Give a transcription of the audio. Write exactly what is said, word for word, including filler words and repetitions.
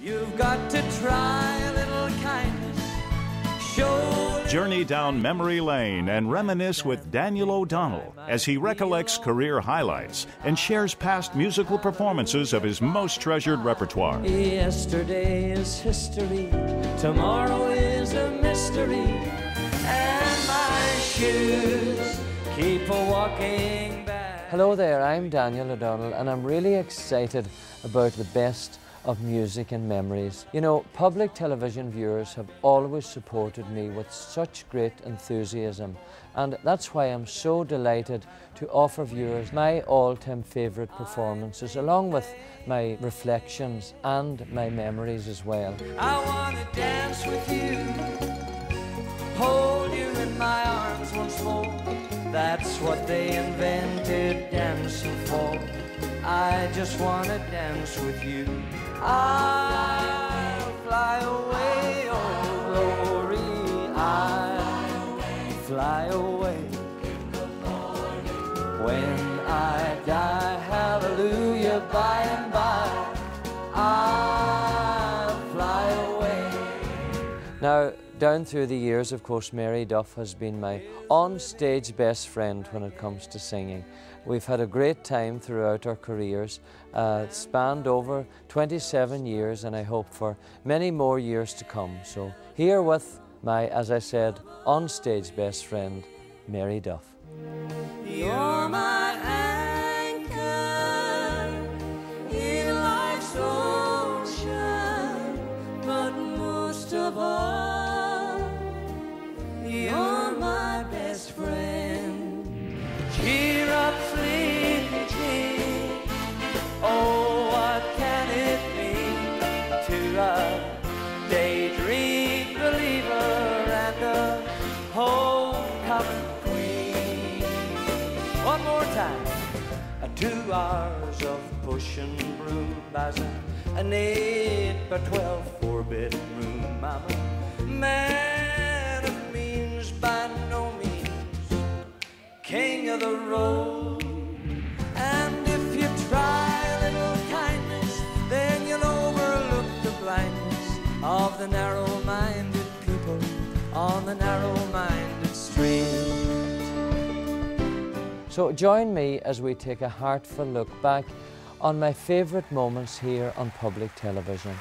You've got to try a little kindness. Show Journey down memory lane and reminisce with Daniel O'Donnell as he recollects career highlights and shares past musical performances of his most treasured repertoire. Yesterday is history, tomorrow is a mystery, and my shoes keep walking back. Hello there, I'm Daniel O'Donnell, and I'm really excited about the best of music and memories. You know, public television viewers have always supported me with such great enthusiasm, and that's why I'm so delighted to offer viewers my all-time favourite performances, along with my reflections and my memories as well. I want to dance with you, hold you in my arms once more. That's what they invented dancing for. I just want to dance with you. I'll fly away, oh glory, I'll fly away. When I die, hallelujah, by and by, I'll fly away. Now, down through the years, of course, Mary Duff has been my on-stage best friend when it comes to singing. We've had a great time throughout our careers. Uh, it's spanned over twenty-seven years, and I hope for many more years to come. So here with my, as I said, on-stage best friend, Mary Duff. You're my anchor in life's ocean, but most of all, you're my best friend. Cheer up, sleepy Jean. Oh, what can it mean to a daydream believer and a homecoming queen? One more time. Two hours of pushing broom as an eight by twelve four-bit room. I'm a man by no means, king of the road. And if you try a little kindness, then you'll overlook the blindness of the narrow-minded people on the narrow-minded street. So join me as we take a heartfelt look back on my favourite moments here on public television.